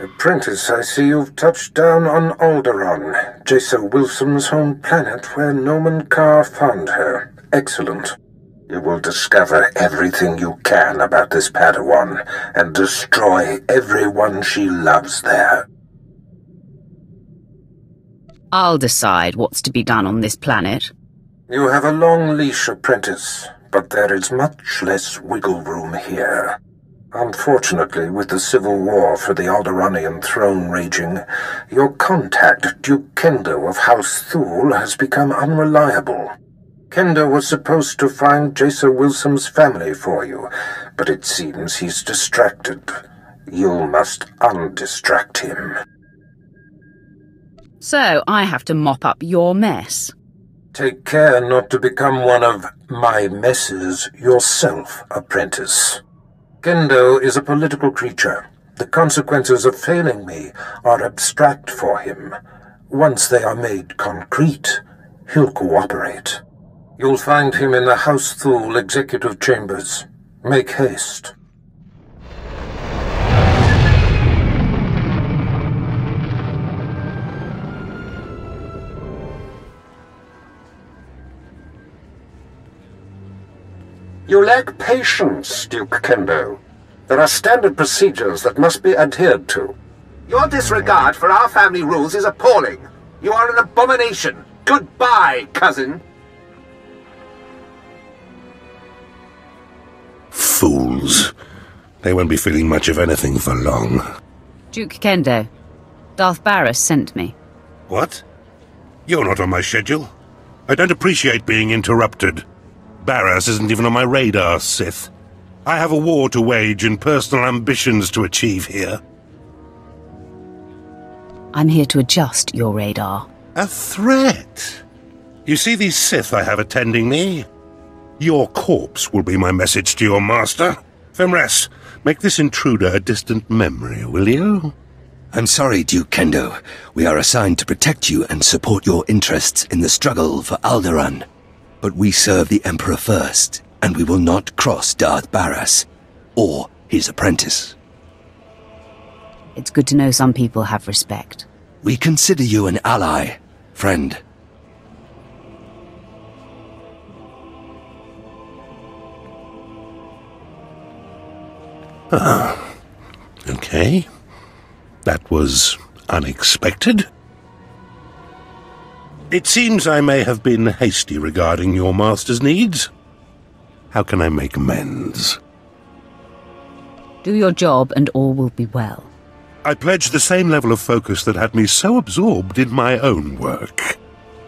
Apprentice, I see you've touched down on Alderaan, Jaesa Willsaam's home planet where Nomen Karr found her. Excellent. You will discover everything you can about this Padawan, and destroy everyone she loves there. I'll decide what's to be done on this planet. You have a long leash, apprentice, but there is much less wiggle room here. Unfortunately, with the civil war for the Alderaanian throne raging, your contact, Duke Kendo of House Thule, has become unreliable. Kendo was supposed to find Jaesa Willsaam's family for you, but it seems he's distracted. You must undistract him. So I have to mop up your mess. Take care not to become one of my messes yourself, apprentice. Kendo is a political creature. The consequences of failing me are abstract for him. Once they are made concrete, he'll cooperate. You'll find him in the House Thule executive chambers. Make haste. You lack patience, Duke Kendo. There are standard procedures that must be adhered to. Your disregard for our family rules is appalling. You are an abomination. Goodbye, cousin. Fools. They won't be feeling much of anything for long. Duke Kendo, Darth Barriss sent me. What? You're not on my schedule. I don't appreciate being interrupted. Barriss isn't even on my radar, Sith. I have a war to wage and personal ambitions to achieve here. I'm here to adjust your radar. A threat? You see these Sith I have attending me? Your corpse will be my message to your master. Fimris, make this intruder a distant memory, will you? I'm sorry, Duke Kendo. We are assigned to protect you and support your interests in the struggle for Alderaan. But we serve the Emperor first, and we will not cross Darth Barriss, or his apprentice. It's good to know some people have respect. We consider you an ally, friend. Ah, okay. That was unexpected. It seems I may have been hasty regarding your master's needs. How can I make amends? Do your job and all will be well. I pledge the same level of focus that had me so absorbed in my own work.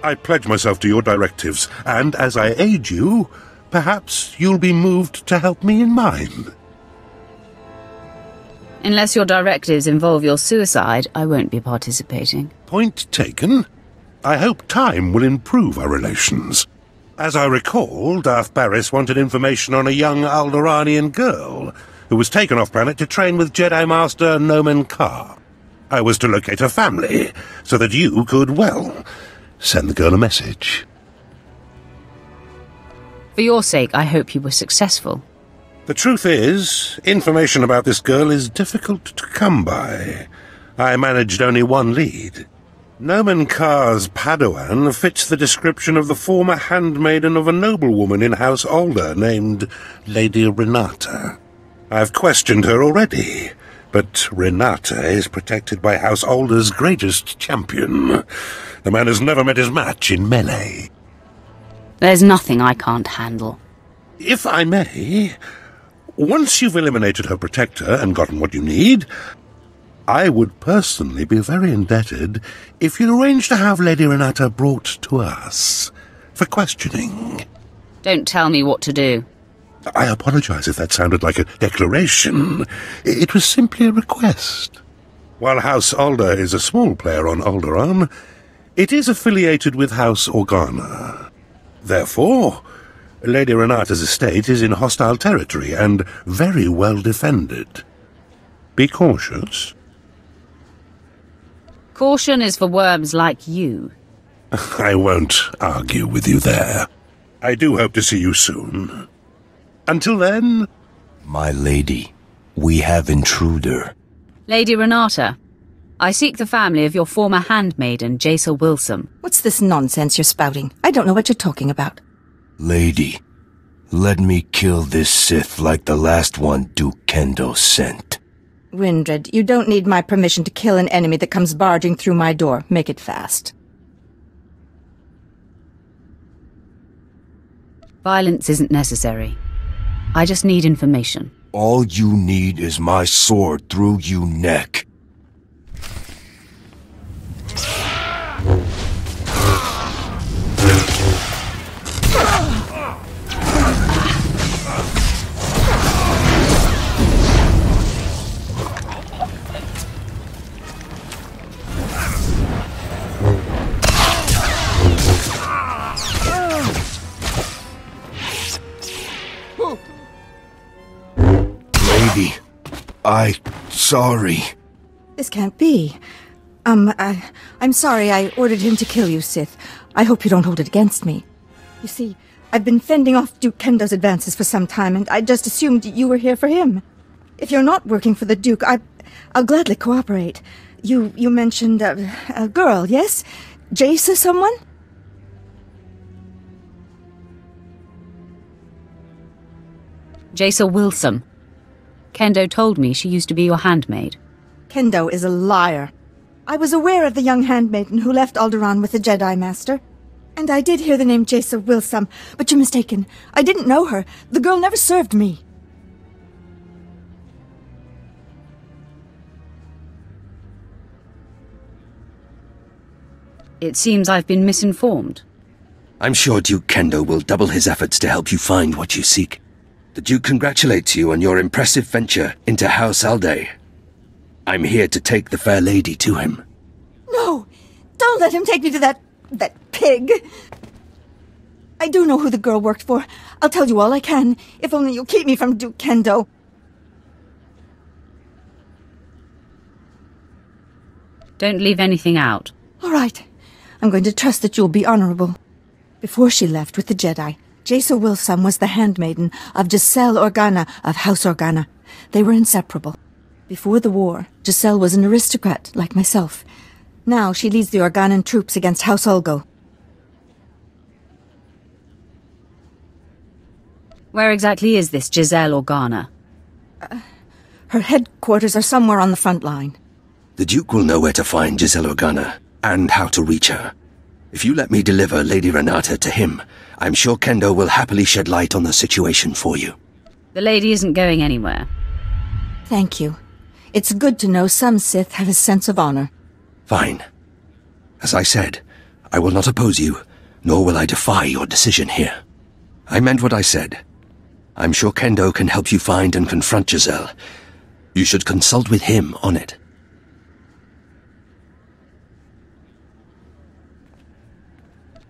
I pledge myself to your directives, and as I aid you, perhaps you'll be moved to help me in mine. Unless your directives involve your suicide, I won't be participating. Point taken. I hope time will improve our relations. As I recall, Darth Barriss wanted information on a young Alderaanian girl who was taken off-planet to train with Jedi Master Nomen Karr. I was to locate her family so that you could, well, send the girl a message. For your sake, I hope you were successful. The truth is, information about this girl is difficult to come by. I managed only one lead. Nomen Karr's Padawan fits the description of the former handmaiden of a noblewoman in House Alder named Lady Renata. I've questioned her already, but Renata is protected by House Alder's greatest champion. The man has never met his match in melee. There's nothing I can't handle. If I may, once you've eliminated her protector and gotten what you need, I would personally be very indebted if you'd arrange to have Lady Renata brought to us for questioning. Don't tell me what to do. I apologize if that sounded like a declaration. It was simply a request. While House Alder is a small player on Alderaan, it is affiliated with House Organa. Therefore, Lady Renata's estate is in hostile territory and very well defended. Be cautious. Caution is for worms like you. I won't argue with you there. I do hope to see you soon. Until then... My lady, we have intruder. Lady Renata... I seek the family of your former handmaiden, Jaesa Willsaam. What's this nonsense you're spouting? I don't know what you're talking about. Lady, let me kill this Sith like the last one Duke Kendo sent. Windred, you don't need my permission to kill an enemy that comes barging through my door. Make it fast. Violence isn't necessary. I just need information. All you need is my sword through your neck. Sorry. This can't be. I'm sorry I ordered him to kill you, Sith. I hope you don't hold it against me. You see, I've been fending off Duke Kendo's advances for some time, and I just assumed you were here for him. If you're not working for the Duke, I'll gladly cooperate. You mentioned a girl, yes? Jaesa someone? Jaesa Willsaam. Kendo told me she used to be your handmaid. Kendo is a liar. I was aware of the young handmaiden who left Alderaan with the Jedi Master. And I did hear the name Jaesa Willsaam, but you're mistaken. I didn't know her. The girl never served me. It seems I've been misinformed. I'm sure Duke Kendo will double his efforts to help you find what you seek. The Duke congratulates you on your impressive venture into House Alder. I'm here to take the fair lady to him. No! Don't let him take me to that pig! I do know who the girl worked for. I'll tell you all I can, if only you'll keep me from Duke Kendo. Don't leave anything out. All right. I'm going to trust that you'll be honorable. Before she left with the Jedi, Jaesa Willsaam was the handmaiden of Giselle Organa of House Organa. They were inseparable. Before the war, Giselle was an aristocrat, like myself. Now she leads the Organan troops against House Ulgo. Where exactly is this Giselle Organa? Her headquarters are somewhere on the front line. The Duke will know where to find Giselle Organa, and how to reach her. If you let me deliver Lady Renata to him, I'm sure Kendo will happily shed light on the situation for you. The lady isn't going anywhere. Thank you. It's good to know some Sith have a sense of honor. Fine. As I said, I will not oppose you, nor will I defy your decision here. I meant what I said. I'm sure Kendo can help you find and confront Giselle. You should consult with him on it.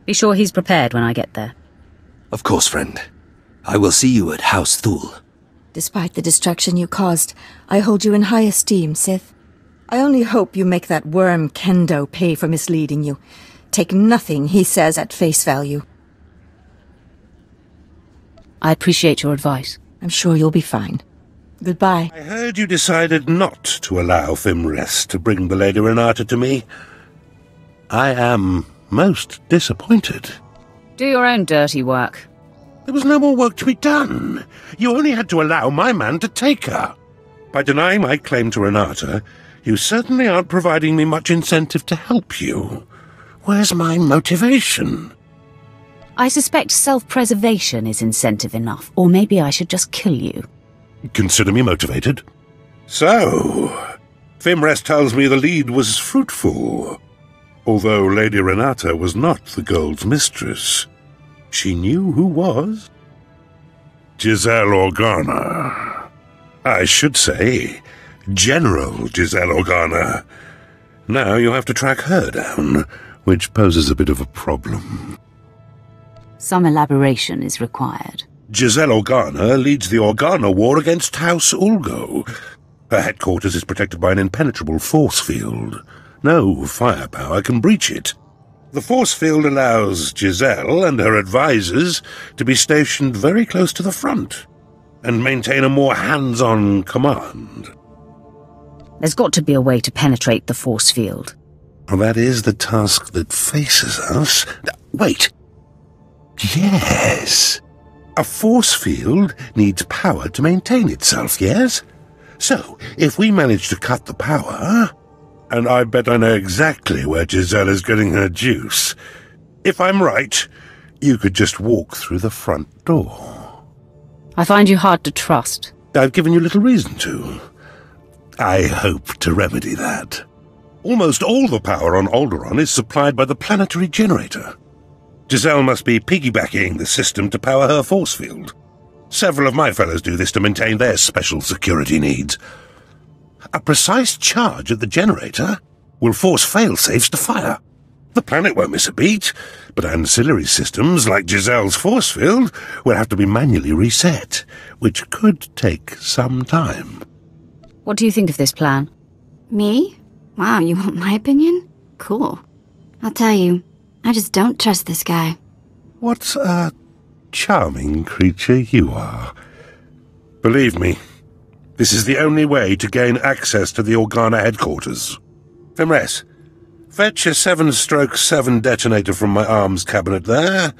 Be sure he's prepared when I get there. Of course, friend. I will see you at House Thule. Despite the destruction you caused, I hold you in high esteem, Sith. I only hope you make that worm Kendo pay for misleading you. Take nothing he says at face value. I appreciate your advice. I'm sure you'll be fine. Goodbye. I heard you decided not to allow Fimrest to bring the Lady Renata to me. I am most disappointed. Do your own dirty work. There was no more work to be done. You only had to allow my man to take her. By denying my claim to Renata, you certainly aren't providing me much incentive to help you. Where's my motivation? I suspect self-preservation is incentive enough, or maybe I should just kill you. Consider me motivated. So, Fimrest tells me the lead was fruitful. Although Lady Renata was not the gold's mistress, she knew who was. Giselle Organa. I should say, General Giselle Organa. Now you have to track her down, which poses a bit of a problem. Some elaboration is required. Giselle Organa leads the Organa war against House Ulgo. Her headquarters is protected by an impenetrable force field. No firepower can breach it. The force field allows Giselle and her advisors to be stationed very close to the front and maintain a more hands-on command. There's got to be a way to penetrate the force field. That is the task that faces us. Wait. Yes. A force field needs power to maintain itself, yes? So, if we manage to cut the power... And I bet I know exactly where Giselle is getting her juice. If I'm right, you could just walk through the front door. I find you hard to trust. I've given you little reason to. I hope to remedy that. Almost all the power on Alderaan is supplied by the planetary generator. Giselle must be piggybacking the system to power her force field. Several of my fellows do this to maintain their special security needs. A precise charge at the generator will force failsafes to fire. The planet won't miss a beat, but ancillary systems like Giselle's force field will have to be manually reset, which could take some time. What do you think of this plan? Me? Wow, you want my opinion? Cool. I'll tell you, I just don't trust this guy. What a charming creature you are. Believe me, this is the only way to gain access to the Organa headquarters. Fimris, fetch a 7/7 detonator from my arms cabinet there,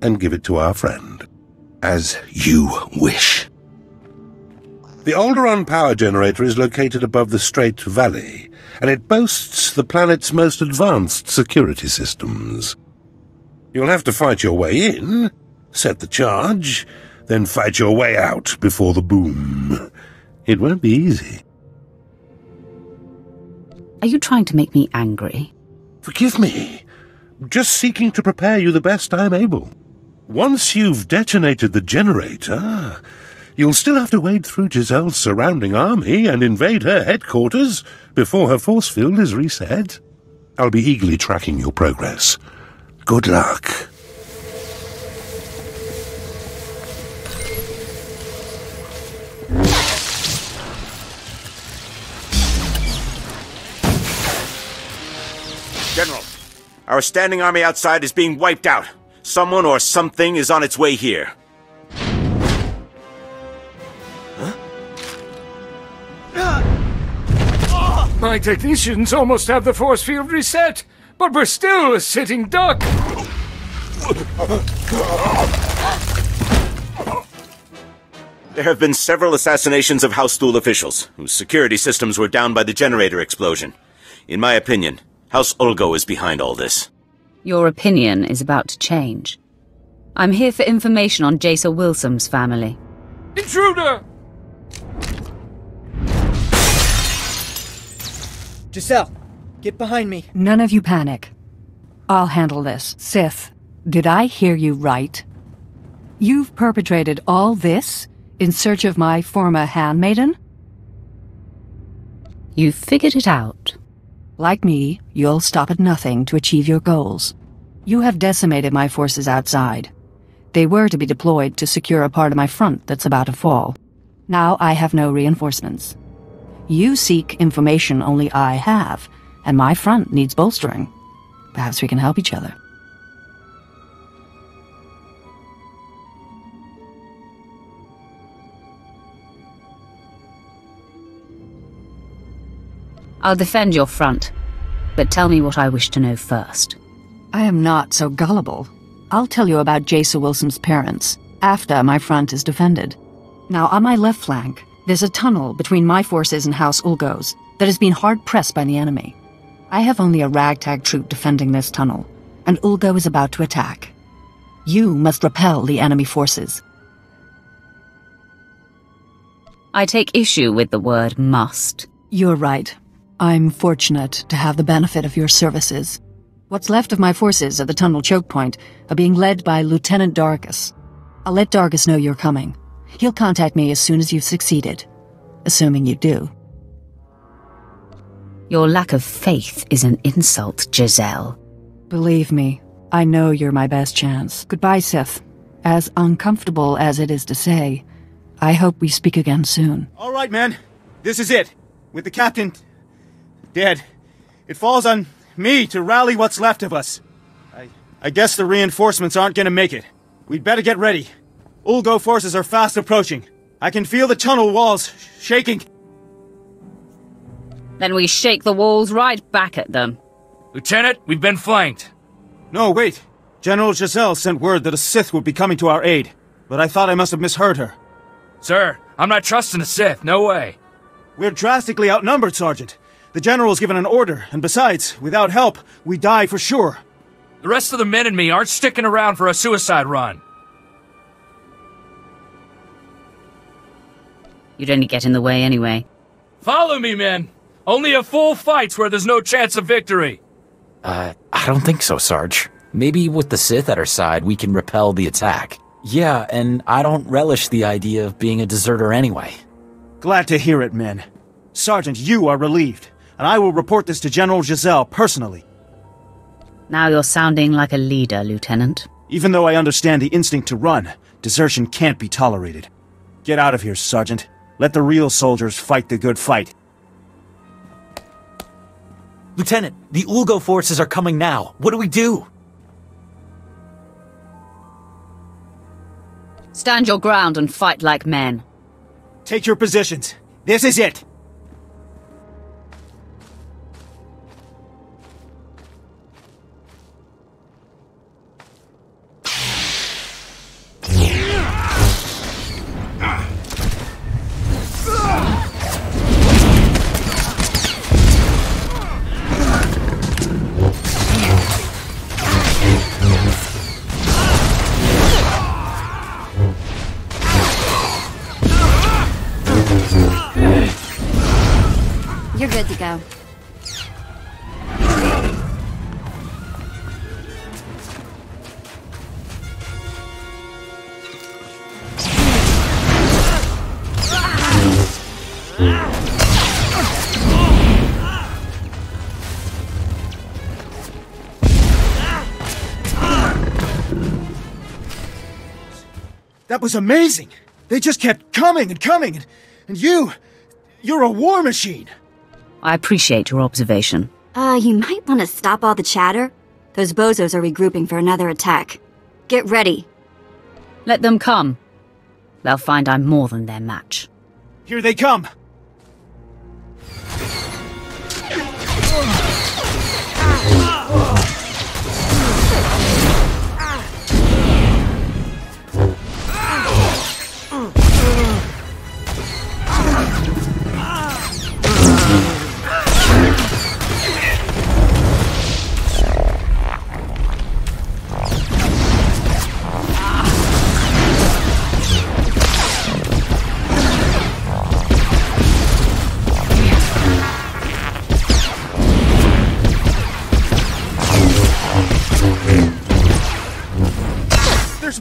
and give it to our friend. As you wish. The Alderaan power generator is located above the Strait Valley, and it boasts the planet's most advanced security systems. You'll have to fight your way in, set the charge, then fight your way out before the boom. It won't be easy. Are you trying to make me angry? Forgive me. Just seeking to prepare you the best I'm able. Once you've detonated the generator, you'll still have to wade through Giselle's surrounding army and invade her headquarters before her force field is reset. I'll be eagerly tracking your progress. Good luck. General, our standing army outside is being wiped out. Someone or something is on its way here. Huh? My technicians almost have the force field reset, but we're still a sitting duck. There have been several assassinations of House Thule officials, whose security systems were downed by the generator explosion. In my opinion, House Ulgo is behind all this. Your opinion is about to change. I'm here for information on Jaesa Willsaam's family. Intruder! Giselle, get behind me. None of you panic. I'll handle this. Sith, did I hear you right? You've perpetrated all this in search of my former handmaiden? You've figured it out. Like me, you'll stop at nothing to achieve your goals. You have decimated my forces outside. They were to be deployed to secure a part of my front that's about to fall. Now I have no reinforcements. You seek information only I have, and my front needs bolstering. Perhaps we can help each other. I'll defend your front, but tell me what I wish to know first. I am not so gullible. I'll tell you about Jaesa Willsaam's parents, after my front is defended. Now, on my left flank, there's a tunnel between my forces and House Ulgo's that has been hard-pressed by the enemy. I have only a ragtag troop defending this tunnel, and Ulgo is about to attack. You must repel the enemy forces. I take issue with the word must. You're right. I'm fortunate to have the benefit of your services. What's left of my forces at the tunnel choke point are being led by Lieutenant Dargus. I'll let Dargus know you're coming. He'll contact me as soon as you've succeeded, assuming you do. Your lack of faith is an insult, Giselle. Believe me, I know you're my best chance. Goodbye, Sith. As uncomfortable as it is to say, I hope we speak again soon. All right, man. This is it. With the captain... dead. It falls on me to rally what's left of us. I guess the reinforcements aren't gonna make it. We'd better get ready. Ulgo forces are fast approaching. I can feel the tunnel walls shaking. Then we shake the walls right back at them. Lieutenant, we've been flanked. No, wait. General Giselle sent word that a Sith would be coming to our aid, but I thought I must have misheard her. Sir, I'm not trusting a Sith, no way. We're drastically outnumbered, Sergeant. The General's given an order, and besides, without help, we die for sure. The rest of the men and me aren't sticking around for a suicide run. You'd only get in the way anyway. Follow me, men! Only a fool fights where there's no chance of victory! I don't think so, Sarge. Maybe with the Sith at our side, we can repel the attack. Yeah, and I don't relish the idea of being a deserter anyway. Glad to hear it, men. Sergeant, you are relieved, and I will report this to General Giselle personally. Now you're sounding like a leader, Lieutenant. Even though I understand the instinct to run, desertion can't be tolerated. Get out of here, Sergeant. Let the real soldiers fight the good fight. Lieutenant, the Ulgo forces are coming now. What do we do? Stand your ground and fight like men. Take your positions. This is it. Good to go. That was amazing! They just kept coming and coming, and you're a war machine! I appreciate your observation. You might want to stop all the chatter. Those bozos are regrouping for another attack. Get ready. Let them come. They'll find I'm more than their match. Here they come!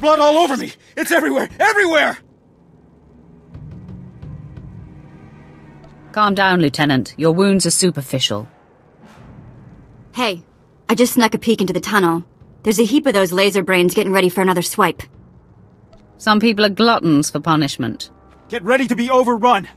Blood all over me! It's everywhere! Everywhere! Calm down, Lieutenant. Your wounds are superficial. Hey, I just snuck a peek into the tunnel. There's a heap of those laser brains getting ready for another swipe. Some people are gluttons for punishment. Get ready to be overrun!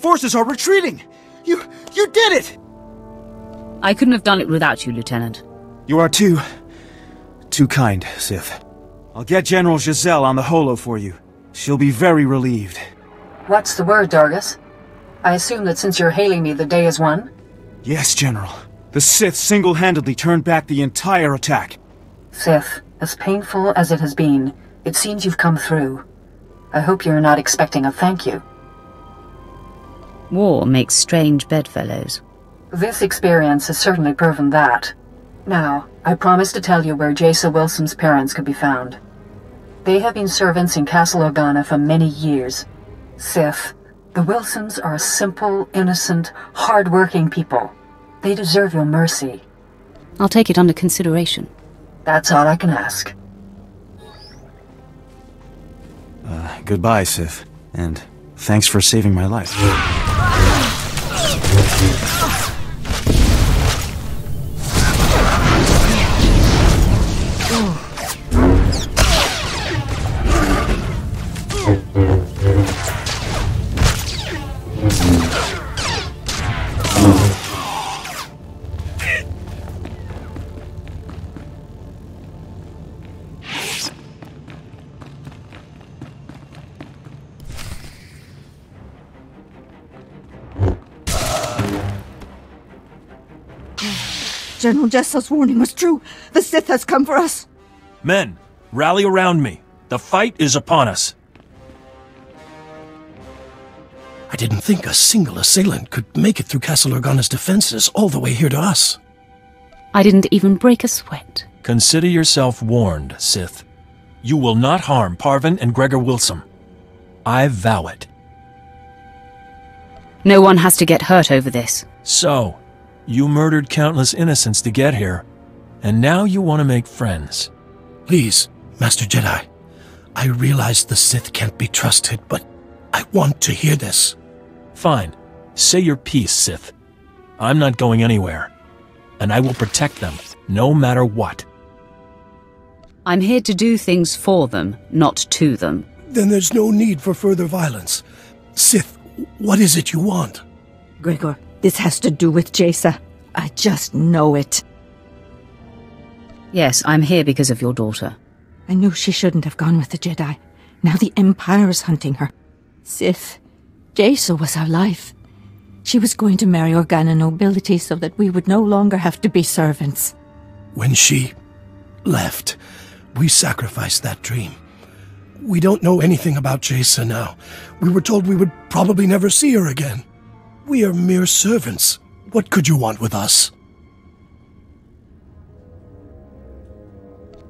Forces are retreating! You did it! I couldn't have done it without you, Lieutenant. You are too kind, Sith. I'll get General Giselle on the holo for you. She'll be very relieved. What's the word, Dargus? I assume that since you're hailing me, the day is won? Yes, General. The Sith single-handedly turned back the entire attack. Sith, as painful as it has been, it seems you've come through. I hope you're not expecting a thank you. War makes strange bedfellows. This experience has certainly proven that. Now, I promise to tell you where Jaesa Willsaam's parents could be found. They have been servants in Castle Organa for many years. Sith, the Wilsons are simple, innocent, hard-working people. They deserve your mercy. I'll take it under consideration. That's all I can ask. Goodbye, Sith. And thanks for saving my life. General Jessa's warning was true. The Sith has come for us. Men, rally around me. The fight is upon us. I didn't think a single assailant could make it through Castle Organa's defenses all the way here to us. I didn't even break a sweat. Consider yourself warned, Sith. You will not harm Parvin and Gregor Wilson. I vow it. No one has to get hurt over this. So, you murdered countless innocents to get here, and now you want to make friends. Please, Master Jedi. I realize the Sith can't be trusted, but I want to hear this. Fine. Say your piece, Sith. I'm not going anywhere, and I will protect them, no matter what. I'm here to do things for them, not to them. Then there's no need for further violence. Sith, what is it you want? Gregor, this has to do with Jaesa. I just know it. Yes, I'm here because of your daughter. I knew she shouldn't have gone with the Jedi. Now the Empire is hunting her. Sith, Jaesa was our life. She was going to marry Organa nobility so that we would no longer have to be servants. When she left, we sacrificed that dream. We don't know anything about Jaesa now. We were told we would probably never see her again. We are mere servants. What could you want with us?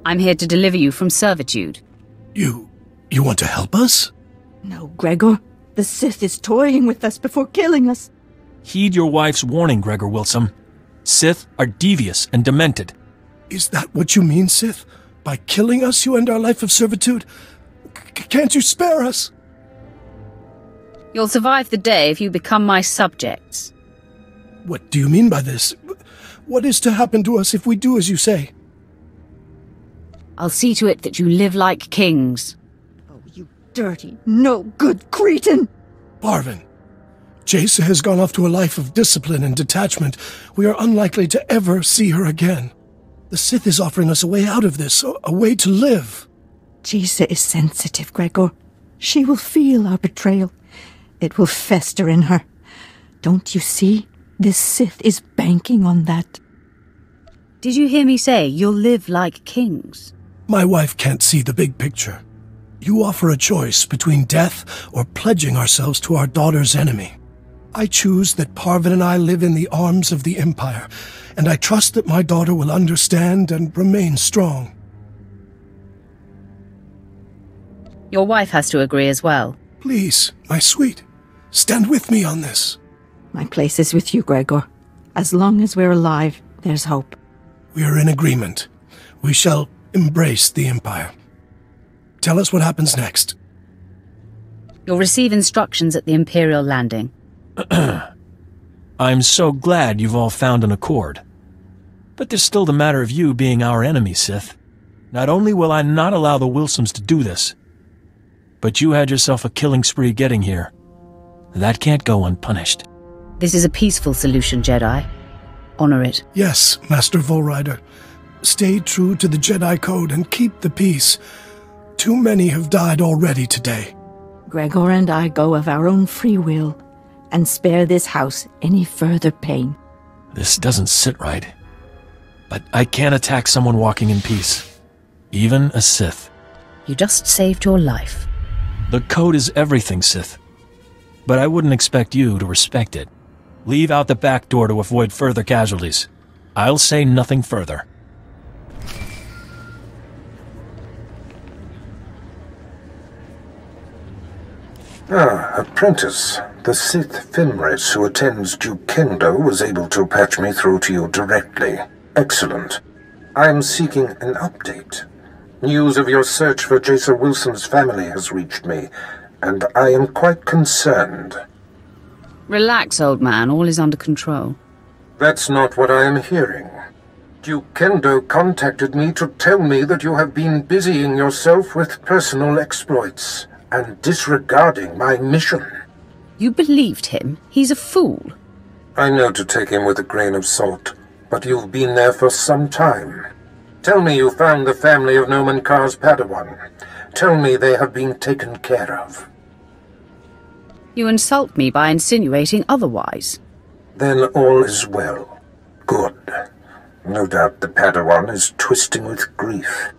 I'm here to deliver you from servitude. You want to help us? No, Gregor. The Sith is toying with us before killing us. Heed your wife's warning, Gregor Wilson. Sith are devious and demented. Is that what you mean, Sith? By killing us, you end our life of servitude? Can't you spare us? You'll survive the day if you become my subjects. What do you mean by this? What is to happen to us if we do as you say? I'll see to it that you live like kings. Oh, you dirty, no-good cretin! Parvin, Jaesa has gone off to a life of discipline and detachment. We are unlikely to ever see her again. The Sith is offering us a way out of this, a way to live. Jaesa is sensitive, Gregor. She will feel our betrayal. It will fester in her. Don't you see? This Sith is banking on that. Did you hear me say you'll live like kings? My wife can't see the big picture. You offer a choice between death or pledging ourselves to our daughter's enemy. I choose that Parvin and I live in the arms of the Empire, and I trust that my daughter will understand and remain strong. Your wife has to agree as well. Please, my sweet. Stand with me on this. My place is with you, Gregor. As long as we're alive, there's hope. We are in agreement. We shall embrace the Empire. Tell us what happens next. You'll receive instructions at the Imperial Landing. I'm so glad you've all found an accord. But there's still the matter of you being our enemy, Sith. Not only will I not allow the Wilsons to do this, but you had yourself a killing spree getting here. That can't go unpunished. This is a peaceful solution, Jedi. Honor it. Yes, Master Volrider. Stay true to the Jedi Code and keep the peace. Too many have died already today. Gregor and I go of our own free will, and spare this house any further pain. This doesn't sit right. But I can't attack someone walking in peace. Even a Sith. You just saved your life. The code is everything, Sith. But I wouldn't expect you to respect it. Leave out the back door to avoid further casualties. I'll say nothing further. Ah, apprentice. The Sith Fimris who attends Duke Kendo was able to patch me through to you directly. Excellent. I am seeking an update. News of your search for Jaesa Wilson's family has reached me, and I am quite concerned. Relax, old man. All is under control. That's not what I am hearing. Duke Kendo contacted me to tell me that you have been busying yourself with personal exploits and disregarding my mission. You believed him? He's a fool. I know to take him with a grain of salt, but you've been there for some time. Tell me you found the family of Nomen Karr's Padawan. Tell me they have been taken care of. You insult me by insinuating otherwise. Then all is well. Good. No doubt the Padawan is twisting with grief.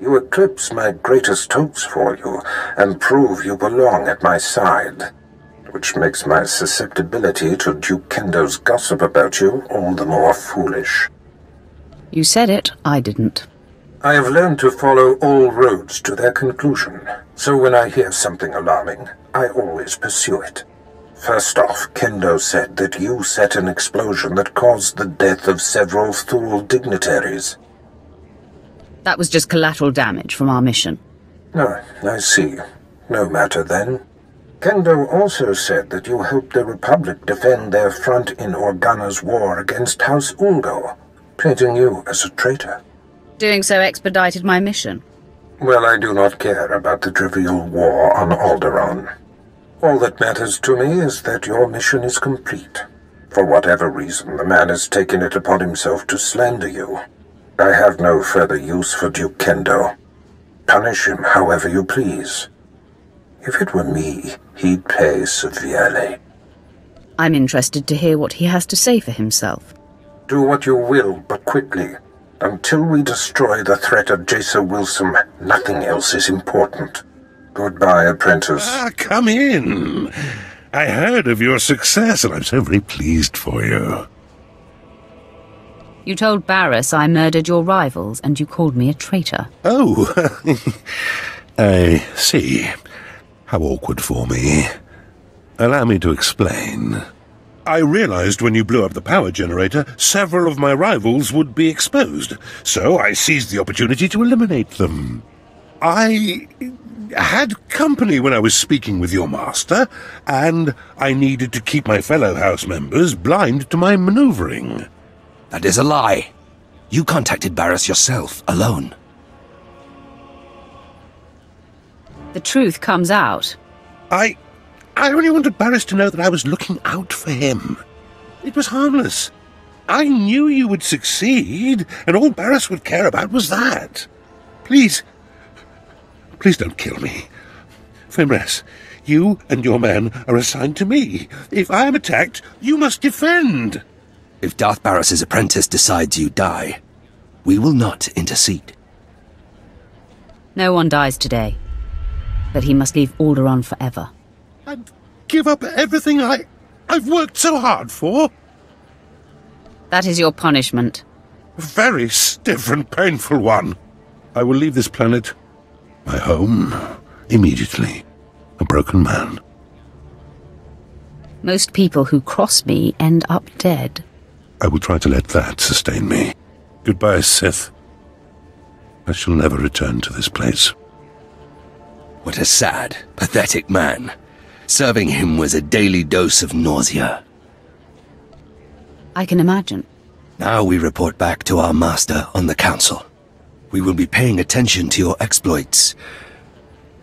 You eclipse my greatest hopes for you, and prove you belong at my side, which makes my susceptibility to Duke Kendo's gossip about you all the more foolish. You said it, I didn't. I have learned to follow all roads to their conclusion, so when I hear something alarming, I always pursue it. First off, Kendo said that you set an explosion that caused the death of several Thule dignitaries. That was just collateral damage from our mission. Ah, I see. No matter then. Kendo also said that you helped the Republic defend their front in Organa's war against House Ulgo, painting you as a traitor. Doing so expedited my mission. Well, I do not care about the trivial war on Alderaan. All that matters to me is that your mission is complete. For whatever reason, the man has taken it upon himself to slander you. I have no further use for Duke Kendo. Punish him however you please. If it were me, he'd pay severely. I'm interested to hear what he has to say for himself. Do what you will, but quickly. Until we destroy the threat of Jaesa Willsaam, nothing else is important. Goodbye, apprentice. Ah, come in. I heard of your success, and I'm so very pleased for you. You told Barriss I murdered your rivals, and you called me a traitor. Oh, I see. How awkward for me. Allow me to explain. I realized when you blew up the power generator, several of my rivals would be exposed, so I seized the opportunity to eliminate them. I had company when I was speaking with your master, and I needed to keep my fellow house members blind to my maneuvering. That is a lie. You contacted Barriss yourself, alone. The truth comes out. I only wanted Barriss to know that I was looking out for him. It was harmless. I knew you would succeed, and all Barriss would care about was that. Please, please don't kill me. Fimris, you and your men are assigned to me. If I am attacked, you must defend. If Darth Barriss' apprentice decides you die, we will not intercede. No one dies today, but he must leave Alderaan forever. I'd give up everything I've worked so hard for. That is your punishment. A very stiff and painful one. I will leave this planet, my home, immediately. A broken man. Most people who cross me end up dead. I will try to let that sustain me. Goodbye, Sith. I shall never return to this place. What a sad, pathetic man. Serving him was a daily dose of nausea. I can imagine. Now we report back to our master on the council. We will be paying attention to your exploits.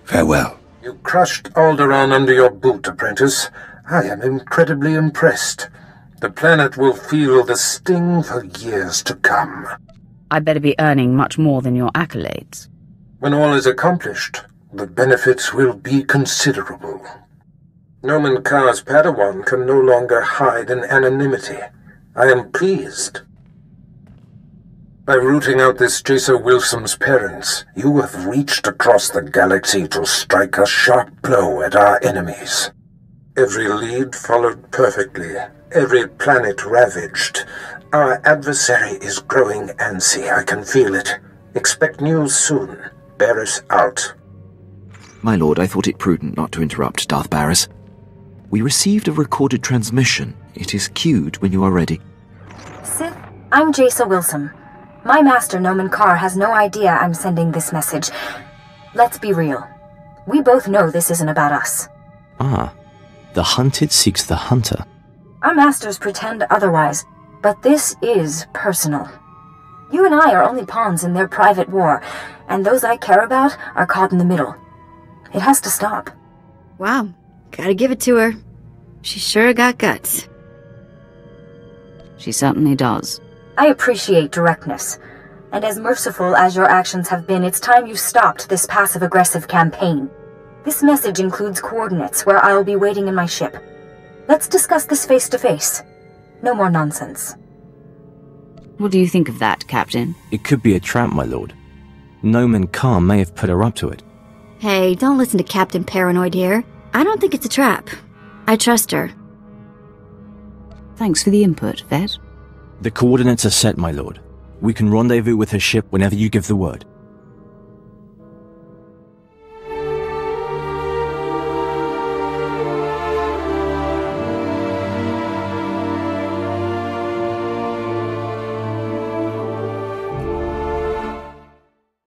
Farewell. You crushed Alderaan under your boot, apprentice. I am incredibly impressed. The planet will feel the sting for years to come. I'd better be earning much more than your accolades. When all is accomplished, the benefits will be considerable. Nomen Karr's Padawan can no longer hide in anonymity. I am pleased. By rooting out this Jaesa Willsaam's parents, you have reached across the galaxy to strike a sharp blow at our enemies. Every lead followed perfectly, every planet ravaged. Our adversary is growing antsy, I can feel it. Expect news soon. Barriss out. My lord, I thought it prudent not to interrupt Darth Barriss. We received a recorded transmission. It is queued when you are ready. Sith, I'm Jaesa Willsaam. My master, Nomen Karr, has no idea I'm sending this message. Let's be real. We both know this isn't about us. Ah. The hunted seeks the hunter. Our masters pretend otherwise. But this is personal. You and I are only pawns in their private war, and those I care about are caught in the middle. It has to stop. Wow, gotta give it to her. She sure got guts. She certainly does. I appreciate directness, and as merciful as your actions have been, it's time you stopped this passive-aggressive campaign. This message includes coordinates where I'll be waiting in my ship. Let's discuss this face-to-face. No more nonsense. What do you think of that, Captain? It could be a trap, my lord. Nomen Karr may have put her up to it. Hey, don't listen to Captain Paranoid here. I don't think it's a trap. I trust her. Thanks for the input, Vet. The coordinates are set, my lord. We can rendezvous with her ship whenever you give the word.